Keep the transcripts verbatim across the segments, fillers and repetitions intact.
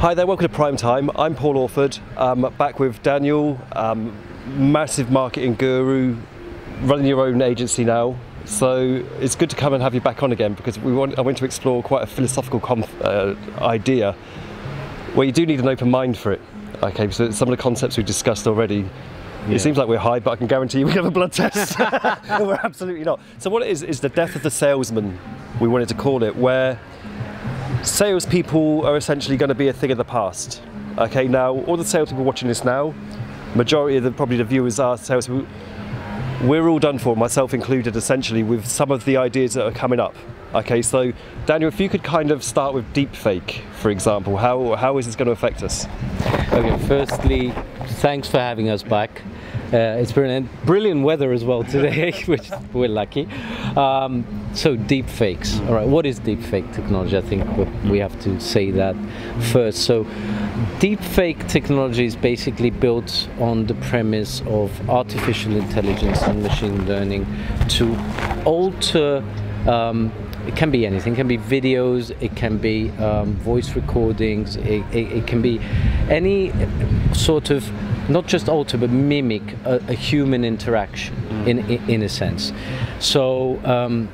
Hi there, welcome to Prime Time. I'm Paul Orford, um, back with Daniel, um, massive marketing guru, running your own agency now. So it's good to come and have you back on again because we want, I want to explore quite a philosophical uh, idea where you do need an open mind for it. Okay, so some of the concepts we've discussed already, yeah. It seems like we're high, but I can guarantee you we have a blood test. No, we're absolutely not. So what it is, is the death of the salesman, we wanted to call it, where salespeople are essentially going to be a thing of the past. Okay, now all the salespeople watching this now, majority of the probably the viewers are salespeople. We're all done for, myself included, essentially, with some of the ideas that are coming up. Okay, so Daniel, if you could kind of start with deepfake, for example, how how is this going to affect us? Okay, firstly, thanks for having us back. Uh, it's brilliant, brilliant weather as well today, which we're lucky. Um, so deep fakes. All right, what is deep fake technology? I think we have to say that first. So deep fake technology is basically built on the premise of artificial intelligence and machine learning to alter, um, it can be anything, it can be videos, it can be um, voice recordings, it, it, it can be any sort of, not just alter, but mimic a, a human interaction in, in, in a sense. So, um,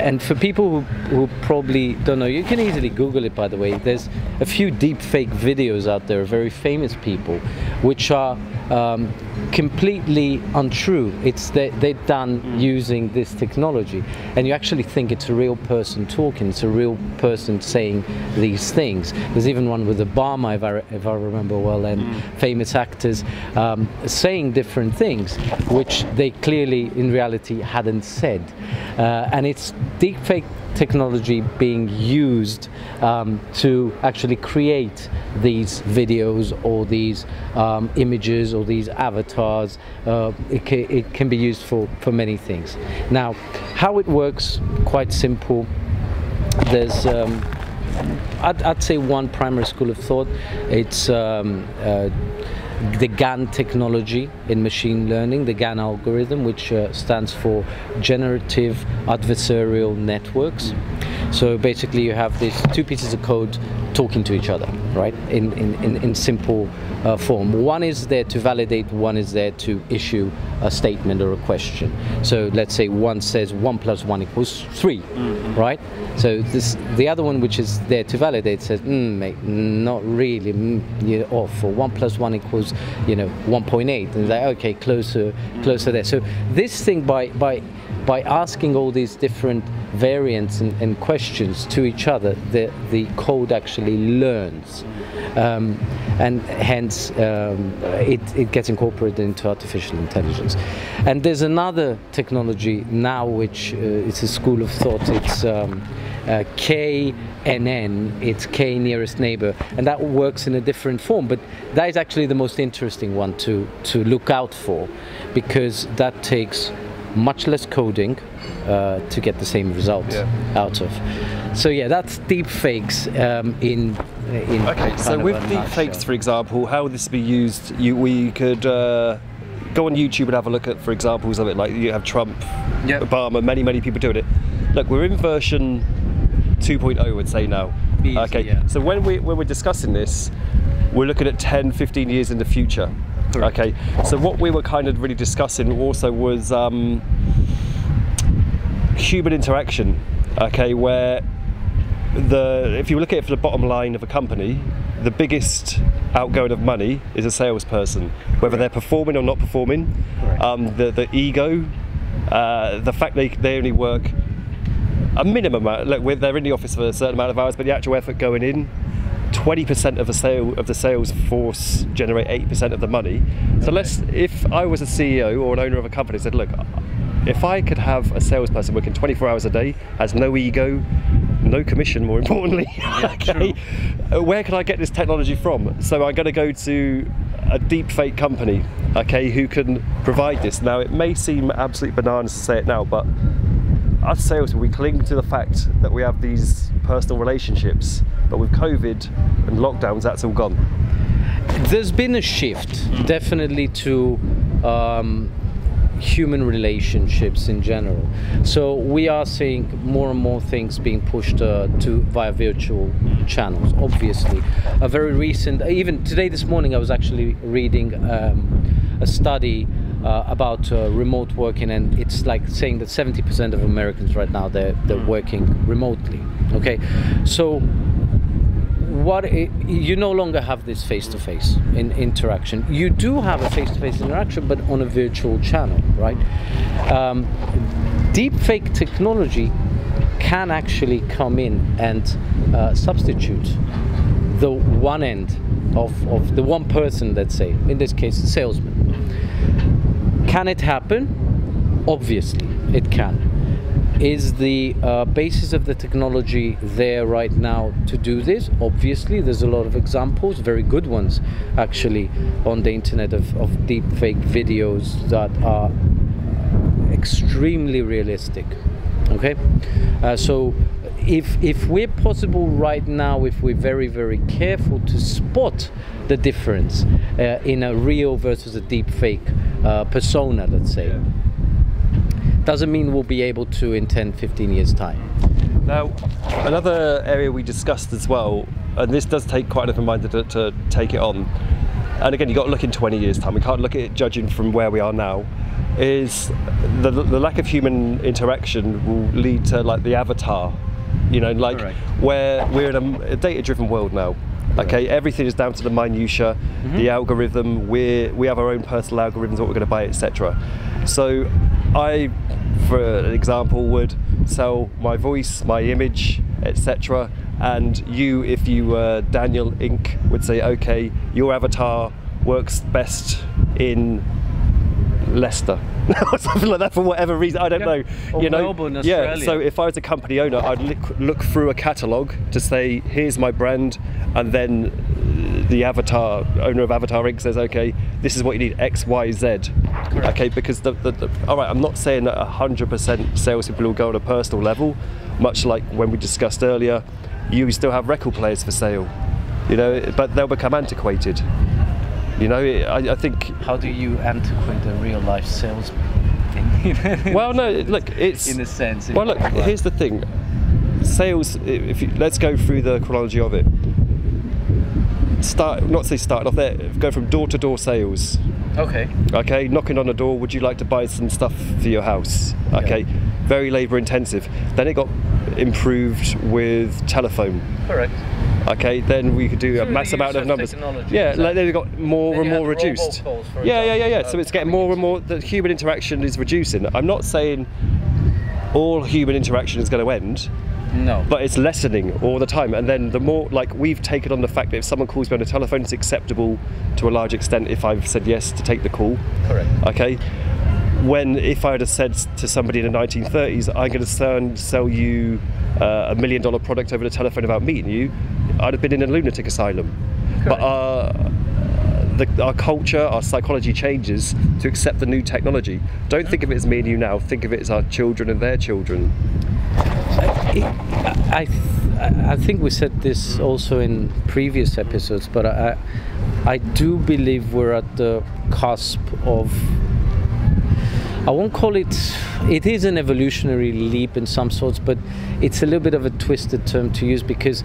and for people who, who probably don't know, you can easily Google it, by the way. There's a few deep fake videos out there, very famous people, which are um, completely untrue. It's they, they're done mm. using this technology. And you actually think it's a real person talking, it's a real person saying these things. There's even one with Obama, if I, if I remember well, and mm. famous actors um, saying different things, which they clearly in reality hadn't said. Uh, and it's deepfake technology being used um, to actually create these videos or these um, images or these avatars. Uh, it, ca it can be used for, for many things. Now, how it works, quite simple. There's, um, I'd, I'd say, one primary school of thought. It's um, uh, the GAN technology in machine learning, the GAN algorithm, which uh, stands for Generative Adversarial Networks. So basically you have these two pieces of code talking to each other, right, in, in, in, in simple uh, form. One is there to validate, one is there to issue a statement or a question. So let's say one says one plus one equals three, mm-hmm. right? So this, the other one, which is there to validate, says, mm, mate, not really, mm, you're off, or one plus one equals, you know, one point eight. And like, okay, closer, closer there. So this thing, by, by, by asking all these different variants and, and questions to each other, the, the code actually learns. Um, and hence, um, it, it gets incorporated into artificial intelligence. And there's another technology now, which uh, it's a school of thought. It's um, uh, K N N, it's K nearest neighbor. And that works in a different form, but that is actually the most interesting one to, to look out for, because that takes much less coding uh, to get the same result yeah. out of. So yeah, that's deep fakes um, in, in okay, so with deep fakes, for example, how would this be used? You, we could uh, go on YouTube and have a look at, for examples of it, like you have Trump, yep. Obama, many, many people doing it. Look, we're in version two point oh, I'd say now. Easy, okay, yeah. So when, we, when we're discussing this, we're looking at ten, fifteen years in the future. Okay, so what we were kind of really discussing also was um, human interaction, okay, where the if you look at it for the bottom line of a company, the biggest outgoing of money is a salesperson, whether they're performing or not performing, um, the, the ego, uh, the fact they, they only work a minimum amount, like they're in the office for a certain amount of hours, but the actual effort going in, twenty percent of the sale of the sales force generate eighty percent of the money. So let's, if I was a C E O or an owner of a company, said, look, if I could have a salesperson working twenty-four hours a day, has no ego, no commission, more importantly, yeah, okay, where can I get this technology from? So I'm going to go to a deep fake company, okay, who can provide this. Now it may seem absolutely bananas to say it now, but us salesmen, we cling to the fact that we have these personal relationships, but with COVID and lockdowns, that's all gone. There's been a shift, definitely, to um, human relationships in general. So we are seeing more and more things being pushed uh, to via virtual channels, obviously. A very recent, even today, this morning, I was actually reading um, a study Uh, about uh, remote working, and it's like saying that seventy percent of Americans right now they're, they're working remotely. Okay, so what it, you no longer have this face-to-face in interaction. You do have a face-to-face interaction, but on a virtual channel, right? Um, deepfake technology can actually come in and uh, substitute the one end of, of the one person, let's say, in this case, the salesman. Can it happen? Obviously, it can. Is the uh, basis of the technology there right now to do this? Obviously, there's a lot of examples, very good ones, actually, on the internet of, of deep fake videos that are extremely realistic, okay? Uh, so if, if we're possible right now, if we're very, very careful to spot the difference uh, in a real versus a deep fake Uh, persona, let's say, yeah. Doesn't mean we'll be able to in ten, fifteen years time. Now, another area we discussed as well, and this does take quite enough in mind to, to take it on, and again, you've got to look in twenty years time, we can't look at it judging from where we are now, is the, the lack of human interaction will lead to like the avatar, you know, like right. where we're in a, a data-driven world now. Okay, everything is down to the minutia, mm-hmm. the algorithm, we we have our own personal algorithms, what we're going to buy, et cetera. So I, for an example, would sell my voice, my image, et cetera. And you, if you were Daniel Incorporated, would say, okay, your avatar works best in Leicester or something like that for whatever reason, I don't yeah. know. Or you know, Melbourne, Australia. Yeah, so if I was a company owner, I'd look, look through a catalogue to say, here's my brand, and then the avatar, owner of Avatar Incorporated says, okay, this is what you need, X, Y, Z. Correct. Okay, because the, the, the, all right, I'm not saying that one hundred percent salespeople will go on a personal level, much like when we discussed earlier, you still have record players for sale, you know, but they'll become antiquated. You know, I, I think... How do you antiquate a real-life salesman? Well, no, look, it's... In a sense... Well, look, here's the thing. Sales, if you, let's go through the chronology of it. Start, not say starting off there, go from door-to-door sales. Okay. Okay, knocking on a door, would you like to buy some stuff for your house? Okay. Yeah. Very labour-intensive. Then it got improved with telephone. Correct. Okay, then we could do a mass amount of numbers. Yeah, exactly. Like they've got more and more reduced. Yeah, example, yeah, yeah, yeah. So it's getting more and more, the human interaction is reducing. I'm not saying all human interaction is going to end. No. But it's lessening all the time. And then the more, like, we've taken on the fact that if someone calls me on the telephone, it's acceptable to a large extent if I've said yes to take the call. Correct. Okay. When if I had said to somebody in the nineteen thirties, I'm going to sell you uh, a million dollar product over the telephone about meeting you, I'd have been in a lunatic asylum. Correct. But our, the, our culture, our psychology changes to accept the new technology. Don't think of it as me and you now, think of it as our children and their children. I, I, I think we said this also in previous episodes, but I, I do believe we're at the cusp of, I won't call it, it is an evolutionary leap in some sorts, but it's a little bit of a twisted term to use because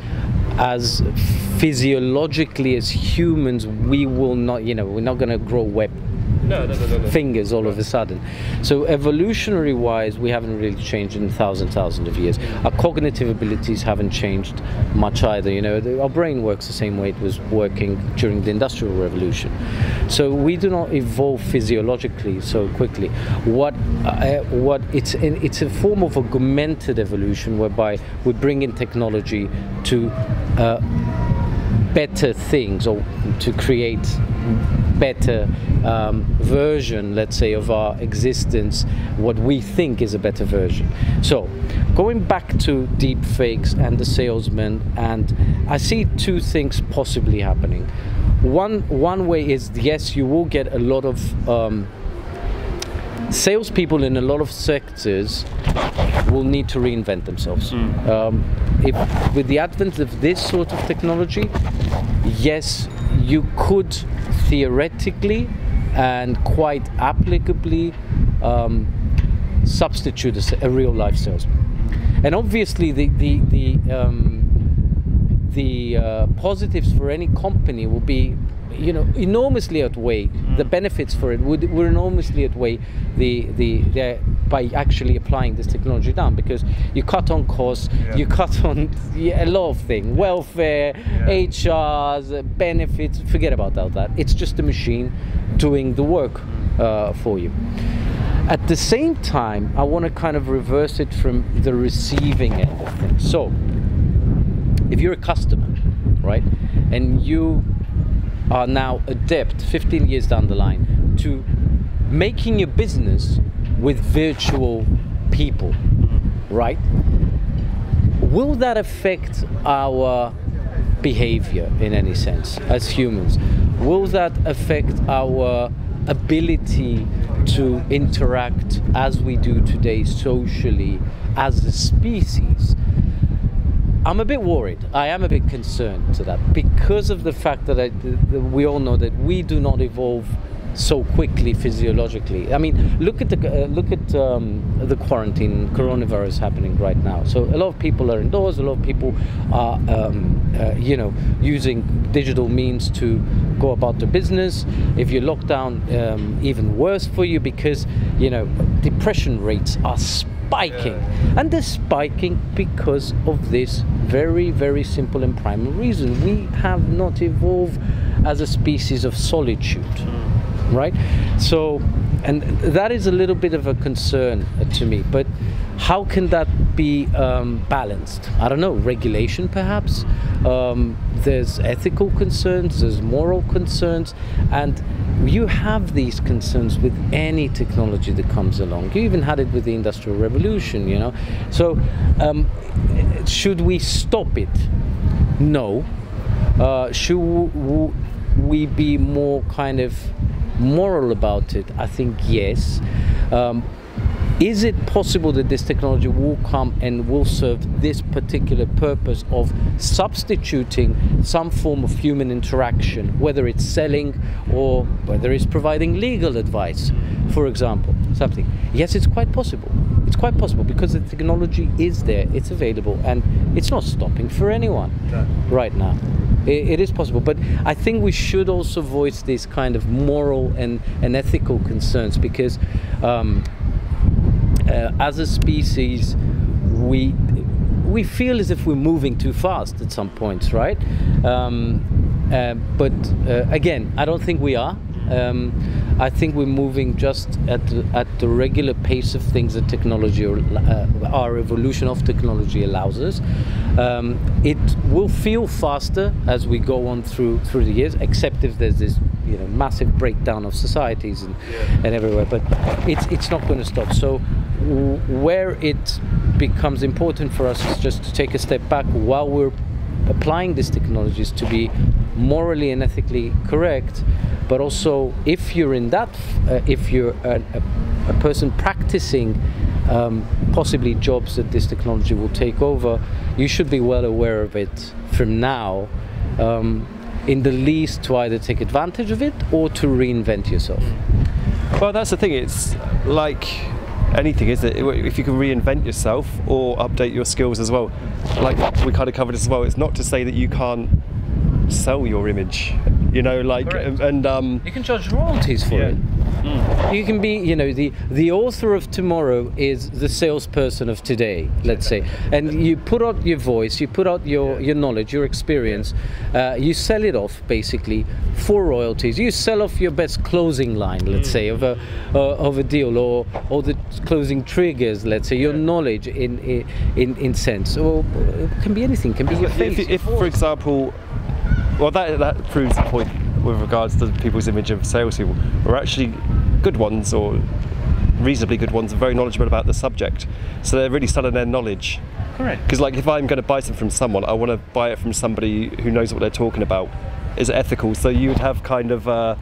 as physiologically as humans, we will not, you know, we're not going to grow web no, no, no, no, no. fingers all no. of a sudden. So evolutionary wise, we haven't really changed in thousands, thousands of years. Our cognitive abilities haven't changed much either. You know, the, our brain works the same way it was working during the Industrial Revolution. So we do not evolve physiologically so quickly. What, uh, what it's in, it's a form of augmented evolution whereby we bring in technology to uh, better things or to create better um, version, let's say, of our existence, what we think is a better version. So going back to deep fakes and the salesman, and I see two things possibly happening. One, one way is, yes, you will get a lot of um, salespeople in a lot of sectors will need to reinvent themselves. Mm. Um, if, with the advent of this sort of technology, yes, you could theoretically and quite applicably um, substitute a, a real life salesman. And obviously the the the, um, the uh, positives for any company will be, you know, enormously outweigh mm. the benefits for it would would enormously outweigh the, the the by actually applying this technology down, because you cut on costs, yeah. you cut on yeah, a lot of things, welfare, yeah. H R, benefits. Forget about all that. It's just a machine doing the work uh, for you. At the same time, I want to kind of reverse it from the receiving end of things. So, if you're a customer, right, and you are now adept, fifteen years down the line, to making your business with virtual people, right? Will that affect our behavior in any sense as humans? Will that affect our ability to interact as we do today socially as a species? I'm a bit worried. I am a bit concerned to that, because of the fact that, I, that we all know that we do not evolve so quickly physiologically. I mean, look at the uh, look at um, the quarantine coronavirus happening right now. So a lot of people are indoors. A lot of people are um, uh, you know, using digital means to go about their business. If you're locked down, um, even worse for you, because you know depression rates are spiking, yeah. and they're spiking because of this very, very simple and primal reason: we have not evolved as a species of solitude. Mm. Right? So, and that is a little bit of a concern to me, but how can that be um, balanced? I don't know, regulation perhaps? Um, there's ethical concerns, there's moral concerns, and you have these concerns with any technology that comes along. You even had it with the Industrial Revolution, you know? So, um, should we stop it? No. Uh, should we be more kind of moral about it? I think yes. Um, is it possible that this technology will come and will serve this particular purpose of substituting some form of human interaction, whether it's selling or whether it's providing legal advice, for example, something? Yes, it's quite possible. It's quite possible, because the technology is there, it's available, and it's not stopping for anyone no. right now. It is possible, but I think we should also voice these kind of moral and, and ethical concerns, because um, uh, as a species, we we feel as if we're moving too fast at some points, right? Um, uh, but uh, again, I don't think we are. Um, I think we're moving just at the, at the regular pace of things that technology, or uh, our evolution of technology, allows us. Um, it will feel faster as we go on through through the years, except if there's this you know massive breakdown of societies and yeah. and everywhere. But it's it's not going to stop. So w where it becomes important for us is just to take a step back while we're applying these technologies, to be morally and ethically correct. But also, if you're in that, uh, if you're a, a, a person practicing um, possibly jobs that this technology will take over, you should be well aware of it from now, um, in the least to either take advantage of it or to reinvent yourself. Well, that's the thing, it's like anything, isn't it? If you can reinvent yourself or update your skills as well, like we kind of covered as well, it's not to say that you can't sell your image. You know, like, and, and um, you can charge royalties for yeah. it. Mm. You can be, you know, the the author of tomorrow is the salesperson of today, let's say. And you put out your voice, you put out your yeah. your knowledge, your experience. Uh, you sell it off basically for royalties. You sell off your best closing line, let's mm. say, of a uh, of a deal, or or the closing triggers, let's say, your yeah. knowledge in in in sense, or it can be anything. It can be your face. If, if for example. Well, that, that proves the point with regards to people's image of salespeople. We're actually good ones, or reasonably good ones, and very knowledgeable about the subject. So they're really selling their knowledge. Correct. Because like, if I'm going to buy something from someone, I want to buy it from somebody who knows what they're talking about. Is it ethical? So you'd have kind of uh,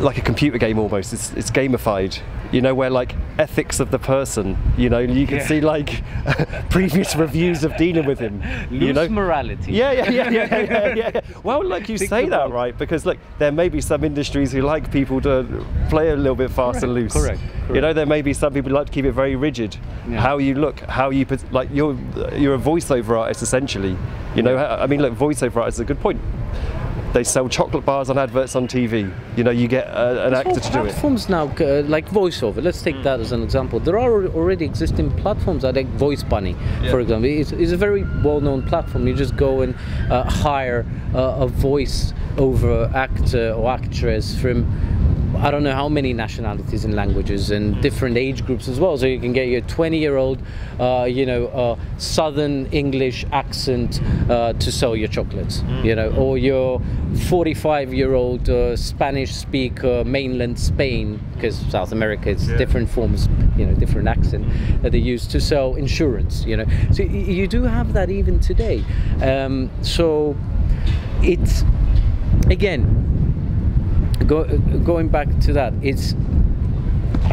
like a computer game almost. It's, it's gamified. you know, where like ethics of the person, you know, you can yeah. see like previous reviews of dealing with him. Loose you know? morality. Yeah, yeah, yeah, yeah, yeah, yeah, yeah. Well, like you Think say that, right? Because look, there may be some industries who like people to play a little bit fast correct, and loose. Correct, correct. You know, there may be some people who like to keep it very rigid. Yeah. How you look, how you, like you're, you're a voiceover artist essentially. You know, I mean, look, voiceover artists is a good point. They sell chocolate bars on adverts on T V. You know, you get uh, an There's actor to do it. Platforms now, uh, like voiceover. Let's take mm. that as an example. There are already existing platforms. I think Voice Bunny, yeah. for example, is is a very well-known platform. You just go and uh, hire uh, a voiceover actor or actress from, I don't know how many nationalities and languages and different age groups as well. So you can get your twenty-year-old, uh, you know, uh, Southern English accent uh, to sell your chocolates, you know, or your forty-five-year-old uh, Spanish speaker, mainland Spain, because South America it's yeah. different forms, you know, different accent that they use to sell insurance, you know. So you do have that even today. Um, so it's again. Go, going back to that, it's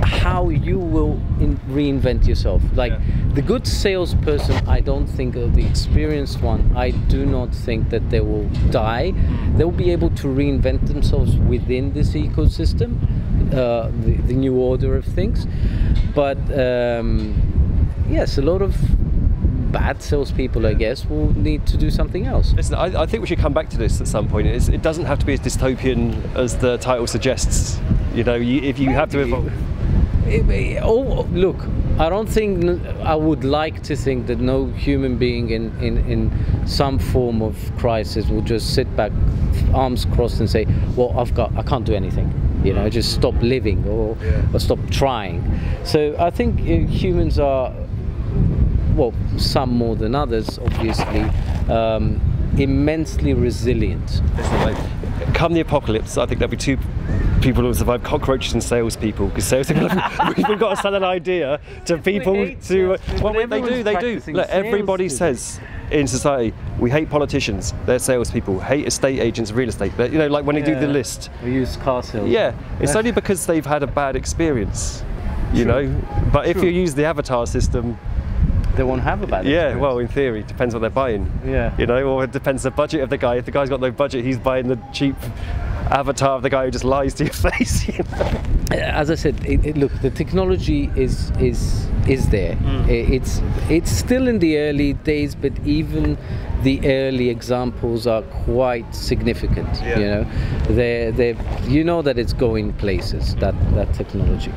how you will in, reinvent yourself. Like yeah. the good salesperson, I don't think, or the experienced one, I do not think that they will die. They'll be able to reinvent themselves within this ecosystem, uh, the, the new order of things. But um, yes, a lot of bad salespeople, I guess, will need to do something else. Listen, I, I think we should come back to this at some point. It's, it doesn't have to be as dystopian as the title suggests. You know, you, if you Maybe. have to evolve. It, it, oh, look, I don't think, I would like to think that no human being in, in, in some form of crisis will just sit back, arms crossed, and say, well, I've got, I can't do anything. You know, just stop living or, yeah. or stop trying. So I think humans are, well, some more than others, obviously, um, immensely resilient. Come the apocalypse, I think there'll be two people who survive: cockroaches and salespeople. Because salespeople, we've got to sell an idea to people. To uh, well, they do, they do. Look, everybody says in society, we hate politicians, they're salespeople. Hate estate agents, real estate. But, you know, like when they yeah. do the list. We use car sales. Yeah, it's only because they've had a bad experience, you True. know. But True. if you use the avatar system, they won't have a bad experience. Yeah, well, in theory, it depends what they're buying. Yeah. You know, or it depends on the budget of the guy. If the guy's got no budget, he's buying the cheap avatar of the guy who just lies to your face. You know? As I said, it, it, look, the technology is is is there. Mm. It, it's it's still in the early days, but even the early examples are quite significant. Yeah. You know, they they you know that it's going places, that that technology.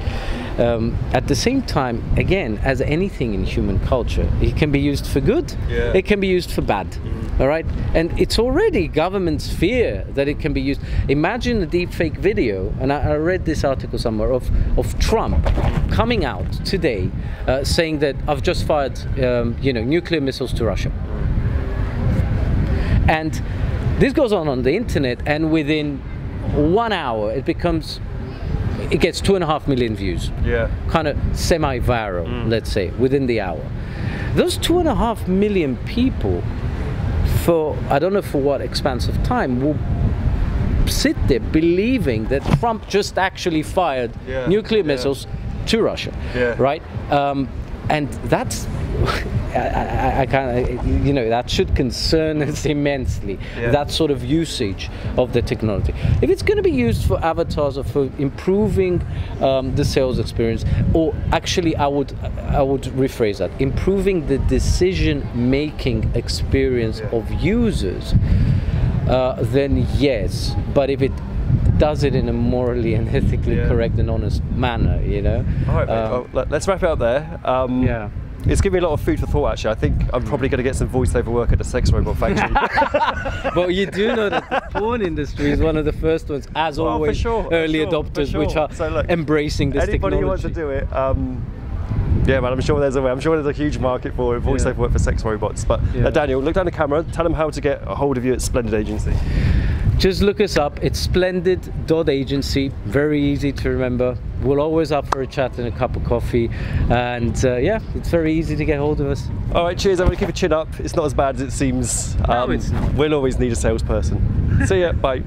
Um, at the same time, again, as anything in human culture, it can be used for good. Yeah. It can be used for bad. Mm. All right, and it's already government's fear that it can be used. Imagine a deepfake video, and I, I read this article somewhere of of Trump coming out today uh, saying that I've just fired um, you know nuclear missiles to Russia. And this goes on on the internet, and within one hour it becomes, it gets two and a half million views. Yeah. Kind of semi-viral, mm. let's say, within the hour. Those two and a half million people, for, I don't know for what expanse of time, will sit there believing that Trump just actually fired yeah. nuclear yeah. missiles to Russia, yeah. right? Um, and that's, I, I, I can't, you know, that should concern us immensely, yeah. that sort of usage of the technology. If it's going to be used for avatars or for improving um, the sales experience, or actually I would, I would rephrase that, improving the decision-making experience yeah. of users, uh, then yes. But if it does it in a morally and ethically yeah. correct and honest manner, you know. All right, um, well, let's wrap it up there. Um, yeah. It's given me a lot of food for thought, actually. I think I'm probably going to get some voiceover work at the sex robot factory. But you do know that the porn industry is one of the first ones, as well, always, for sure, early for sure, adopters, sure. which are so look, embracing this anybody technology. Anybody who wants to do it, um, yeah, man, I'm sure there's a way. I'm sure there's a huge market for voiceover yeah. work for sex robots. But yeah. uh, Daniel, look down the camera. Tell them how to get a hold of you at Splendid Agency. Just look us up. It's splendid dot agency. Very easy to remember. We're always up for a chat and a cup of coffee. And uh, yeah, it's very easy to get hold of us. All right, cheers. I'm going to keep a chin up. It's not as bad as it seems. Um, no, it's not. We'll always need a salesperson. See ya. Bye.